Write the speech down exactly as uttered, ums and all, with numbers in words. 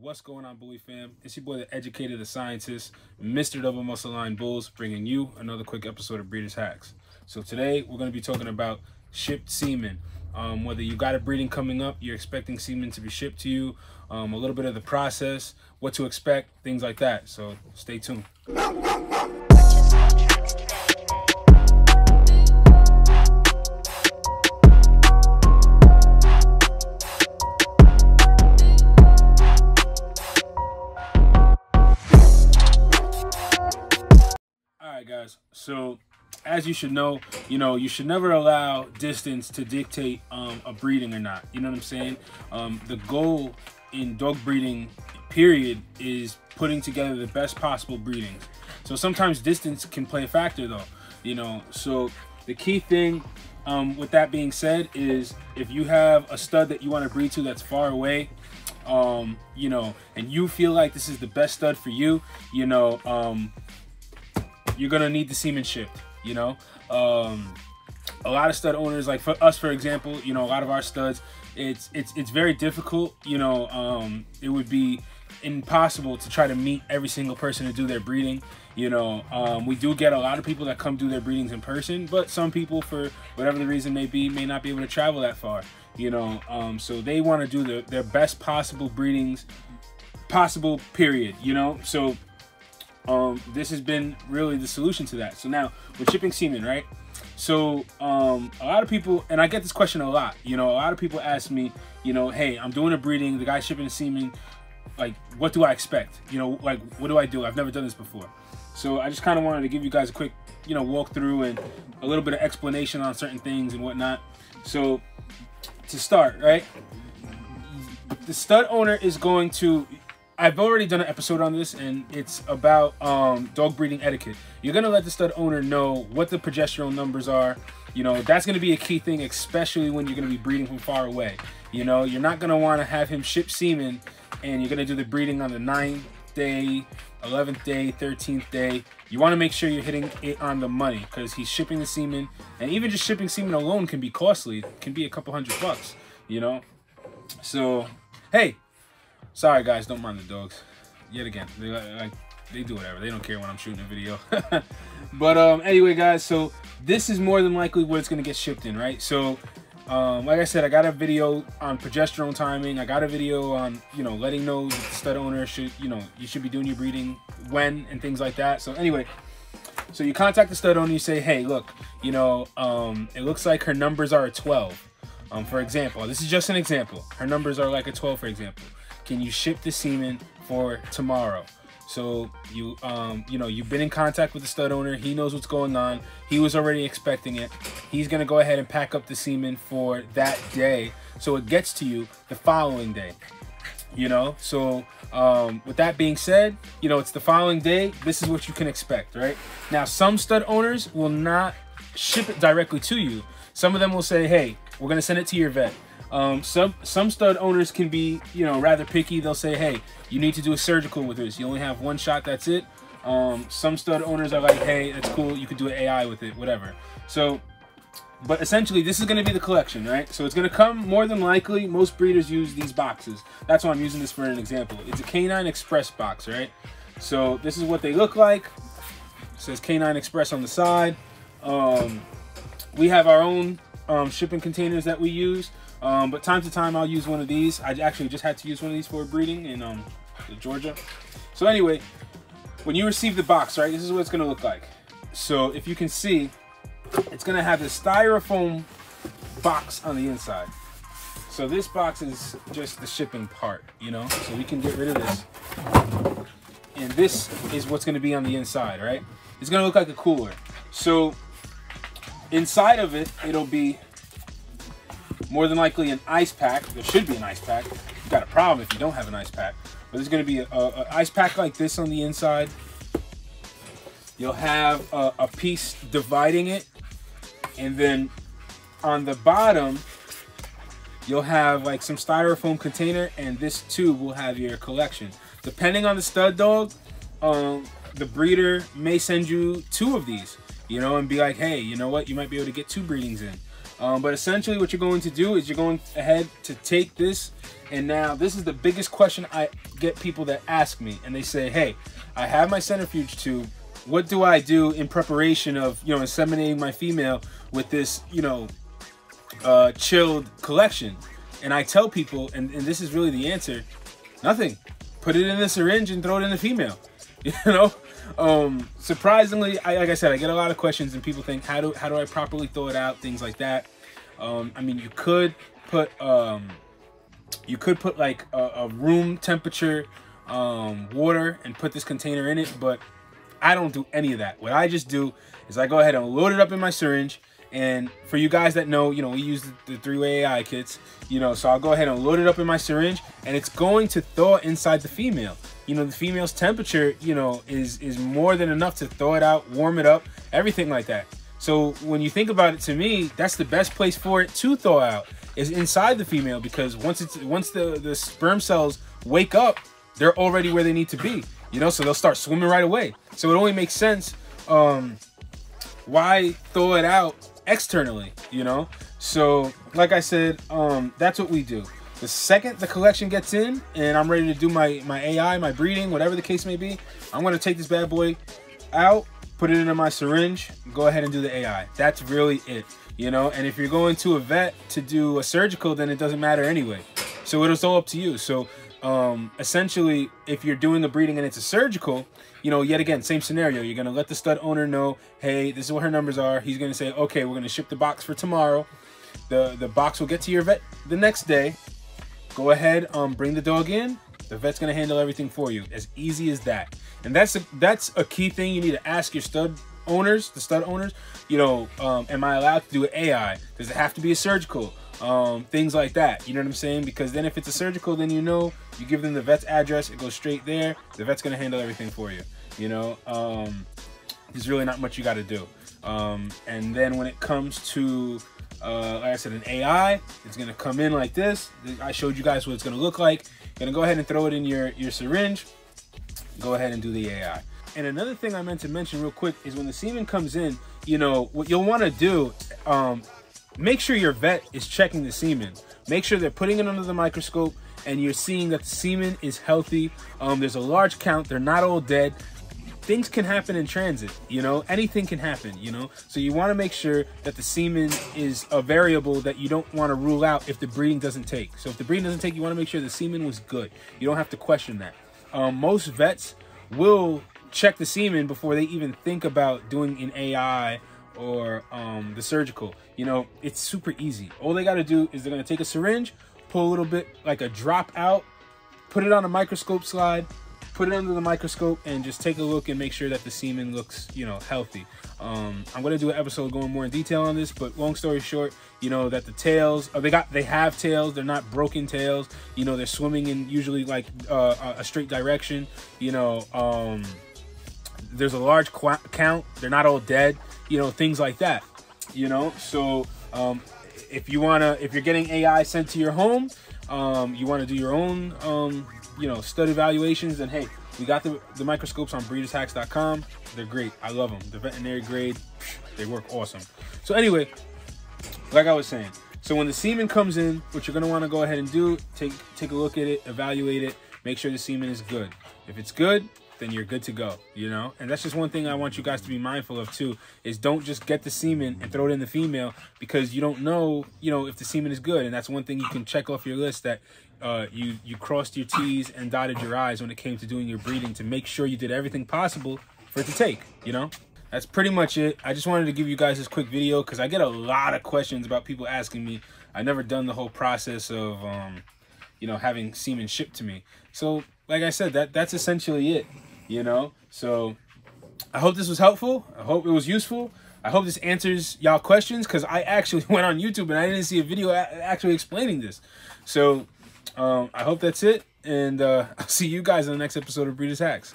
What's going on, Bully fam? It's your boy, the educator, the scientist, Mister Double Muscle Line Bulls, bringing you another quick episode of Breeders Hacks. So today we're going to be talking about shipped semen. Um, whether you got a breeding coming up, you're expecting semen to be shipped to you, um, a little bit of the process, what to expect, things like that. So stay tuned. So as you should know, you know, you should never allow distance to dictate um, a breeding or not. You know what I'm saying? Um, the goal in dog breeding, period, is putting together the best possible breedings. So sometimes distance can play a factor though, you know. So the key thing um, with that being said is if you have a stud that you want to breed to that's far away, um, you know, and you feel like this is the best stud for you, you know, um, you're gonna need the semen shipped, you know? Um, a lot of stud owners, like for us, for example, you know, a lot of our studs, it's it's it's very difficult, you know, um, it would be impossible to try to meet every single person to do their breeding, you know. Um, we do get a lot of people that come do their breedings in person, but some people, for whatever the reason may be, may not be able to travel that far, you know? Um, so they wanna do the, their best possible breedings, possible period, you know? So. Um, this has been really the solution to that. So now we're shipping semen, right? So um, a lot of people, and I get this question a lot, you know, a lot of people ask me, you know, hey, I'm doing a breeding, the guy's shipping the semen, like, what do I expect? You know, like, what do I do? I've never done this before. So I just kind of wanted to give you guys a quick, you know, walkthrough and a little bit of explanation on certain things and whatnot. So to start, right? The stud owner is going to, I've already done an episode on this, and it's about um, dog breeding etiquette. You're gonna let the stud owner know what the progesterone numbers are. You know, that's gonna be a key thing, especially when you're gonna be breeding from far away. You know, you're not gonna wanna have him ship semen, and you're gonna do the breeding on the ninth day, eleventh day, thirteenth day. You wanna make sure you're hitting it on the money, because he's shipping the semen, and even just shipping semen alone can be costly. It can be a couple hundred bucks, you know? So, hey. Sorry guys, don't mind the dogs. Yet again, they like they do whatever. They don't care when I'm shooting a video. But um, anyway, guys, so this is more than likely where it's gonna get shipped in, right? So, um, like I said, I got a video on progesterone timing. I got a video on you know letting know the stud owner should you know you should be doing your breeding when and things like that. So anyway, so you contact the stud owner. You say, hey, look, you know, um, it looks like her numbers are a twelve. Um, for example, this is just an example. Her numbers are like a twelve, for example. Can you ship the semen for tomorrow? So you, um, you know, you've been in contact with the stud owner. He knows what's going on. He was already expecting it. He's gonna go ahead and pack up the semen for that day, so it gets to you the following day. You know, so um, with that being said, you know, it's the following day. This is what you can expect, right? Now, some stud owners will not ship it directly to you. Some of them will say, hey, we're gonna send it to your vet. Um, some, some stud owners can be, you know, rather picky. They'll say, hey, you need to do a surgical with this. You only have one shot, that's it. Um, some stud owners are like, hey, that's cool. You could do an A I with it, whatever. So, but essentially this is going to be the collection, right? So it's going to come more than likely. Most breeders use these boxes. That's why I'm using this for an example. It's a Canine Express box, right? So this is what they look like. It says Canine Express on the side. Um, we have our own, um, shipping containers that we use. Um, but time to time I'll use one of these. I actually just had to use one of these for breeding in um, Georgia. So anyway, when you receive the box, right, this is what it's gonna look like. So if you can see, it's gonna have this styrofoam box on the inside. So this box is just the shipping part, you know? So we can get rid of this. And this is what's gonna be on the inside, right? It's gonna look like a cooler. So inside of it, it'll be more than likely an ice pack. There should be an ice pack. You've got a problem if you don't have an ice pack. But there's gonna be an ice pack like this on the inside. You'll have a, a piece dividing it. And then on the bottom, you'll have like some styrofoam container, and this tube will have your collection. Depending on the stud dog, um, the breeder may send you two of these, you know, and be like, hey, you know what? You might be able to get two breedings in. Um, but essentially what you're going to do is you're going ahead to take this, and now this is the biggest question I get people that ask me, and they say, hey, I have my centrifuge tube. What do I do in preparation of, you know, inseminating my female with this, you know, uh, chilled collection? And I tell people, and, and this is really the answer, nothing. Put it in the syringe and throw it in the female, you know? Um, surprisingly, I, like I said, I get a lot of questions and people think, how do, how do I properly throw it out? Things like that. Um, I mean, you could put, um, you could put like a, a room temperature, um, water and put this container in it, but I don't do any of that. What I just do is I go ahead and load it up in my syringe. And for you guys that know, you know, we use the three-way A I kits, you know, so I'll go ahead and load it up in my syringe, and it's going to thaw inside the female. You know, the female's temperature, you know, is, is more than enough to thaw it out, warm it up, everything like that. So when you think about it, to me, that's the best place for it to thaw out, is inside the female, because once it's, once the, the sperm cells wake up, they're already where they need to be, you know, so they'll start swimming right away. So it only makes sense, um, why thaw it out externally, you know? So like I said, um, that's what we do. The second the collection gets in and I'm ready to do my, my A I, my breeding, whatever the case may be, I'm gonna take this bad boy out, put it into my syringe, go ahead and do the A I. That's really it, you know? And if you're going to a vet to do a surgical, then it doesn't matter anyway. So it's all up to you. So um, essentially, if you're doing the breeding and it's a surgical, you know, yet again, same scenario, you're going to let the stud owner know, hey, this is what her numbers are. He's going to say, okay, we're going to ship the box for tomorrow. The, the box will get to your vet the next day. Go ahead, um, bring the dog in. The vet's going to handle everything for you. As easy as that. And that's a, that's a key thing you need to ask your stud owners, the stud owners, you know, um, am I allowed to do an A I? Does it have to be a surgical? Um, things like that, you know what I'm saying? Because then if it's a surgical, then you know, you give them the vet's address, it goes straight there, the vet's gonna handle everything for you, you know? Um, there's really not much you gotta do. Um, and then when it comes to, uh, like I said, an A I, it's gonna come in like this. I showed you guys what it's gonna look like. You're gonna go ahead and throw it in your, your syringe, go ahead and do the A I. And another thing I meant to mention real quick is when the semen comes in, you know, what you'll wanna do, um, make sure your vet is checking the semen. Make sure they're putting it under the microscope and you're seeing that the semen is healthy. Um, there's a large count, they're not all dead. Things can happen in transit, you know? Anything can happen, you know? So you wanna make sure that the semen is a variable that you don't wanna rule out if the breeding doesn't take. So if the breeding doesn't take, you wanna make sure the semen was good. You don't have to question that. Um, most vets will check the semen before they even think about doing an A I or um, the surgical, you know, it's super easy. All they gotta do is they're gonna take a syringe, pull a little bit, like a drop out, put it on a microscope slide, put it under the microscope and just take a look and make sure that the semen looks, you know, healthy. Um, I'm gonna do an episode going more in detail on this, but long story short, you know, that the tails, oh, they got, they have tails, they're not broken tails, you know, they're swimming in usually like uh, a straight direction, you know, um, there's a large count, they're not all dead, you know, things like that, you know? So um, if you wanna, if you're getting A I sent to your home, um, you wanna do your own, um, you know, stud evaluations, then hey, we got the, the microscopes on breeders hacks dot com. They're great, I love them. They're veterinary grade, they work awesome. So anyway, like I was saying, so when the semen comes in, what you're gonna wanna go ahead and do, take, take a look at it, evaluate it, make sure the semen is good. If it's good, then you're good to go, you know? And that's just one thing I want you guys to be mindful of too, is don't just get the semen and throw it in the female because you don't know, you know, if the semen is good. And that's one thing you can check off your list, that uh, you, you crossed your T's and dotted your I's when it came to doing your breeding to make sure you did everything possible for it to take, you know? That's pretty much it. I just wanted to give you guys this quick video because I get a lot of questions about people asking me. I've never done the whole process of, um, you know, having semen shipped to me. So like I said, that that's essentially it. You know, so I hope this was helpful. I hope it was useful. I hope this answers y'all questions because I actually went on YouTube and I didn't see a video actually explaining this. So um, I hope that's it. And uh, I'll see you guys in the next episode of Breeders Hacks.